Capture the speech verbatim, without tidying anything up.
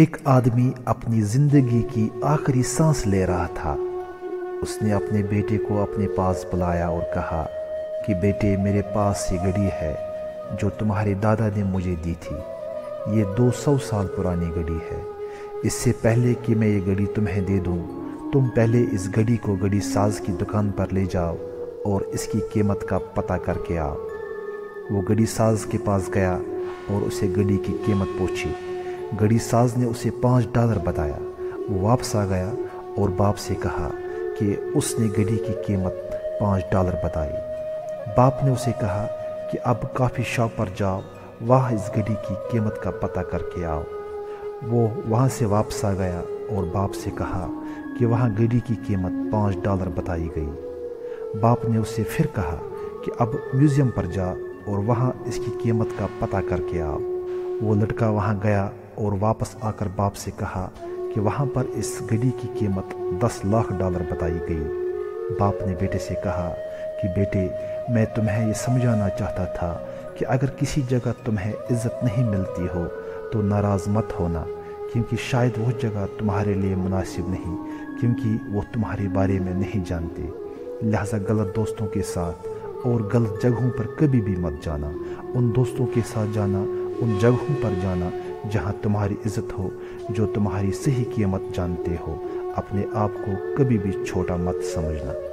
एक आदमी अपनी ज़िंदगी की आखिरी सांस ले रहा था। उसने अपने बेटे को अपने पास बुलाया और कहा कि बेटे, मेरे पास ये घड़ी है जो तुम्हारे दादा ने मुझे दी थी। ये दो सौ साल पुरानी घड़ी है। इससे पहले कि मैं ये घड़ी तुम्हें दे दूँ, तुम पहले इस घड़ी को घड़ी साज की दुकान पर ले जाओ और इसकी कीमत का पता करके आओ। वो घड़ी साज के पास गया और उसे घड़ी की कीमत पूछी। घड़ी साज ने उसे पाँच डॉलर बताया। वो वापस आ गया और बाप से कहा कि उसने घड़ी की कीमत पाँच डॉलर बताई। बाप ने उसे कहा कि अब काफ़ी शॉप पर जाओ, वहाँ इस घड़ी की कीमत का पता करके आओ। वो वहाँ से वापस आ गया और बाप से कहा कि वहाँ घड़ी की कीमत पाँच डॉलर बताई गई। बाप ने उसे फिर कहा कि अब म्यूज़ियम पर जा और वहाँ इसकी कीमत का पता करके आओ। वो लड़का वहाँ गया और वापस आकर बाप से कहा कि वहाँ पर इस घड़ी की कीमत दस लाख डॉलर बताई गई। बाप ने बेटे से कहा कि बेटे, मैं तुम्हें ये समझाना चाहता था कि अगर किसी जगह तुम्हें इज़्ज़त नहीं मिलती हो तो नाराज़ मत होना, क्योंकि शायद वह जगह तुम्हारे लिए मुनासिब नहीं, क्योंकि वो तुम्हारे बारे में नहीं जानते। लिहाजा गलत दोस्तों के साथ और गलत जगहों पर कभी भी मत जाना। उन दोस्तों के साथ जाना, उन जगहों पर जाना जहाँ तुम्हारी इज्जत हो, जो तुम्हारी सही कीमत जानते हो। अपने आप को कभी भी छोटा मत समझना।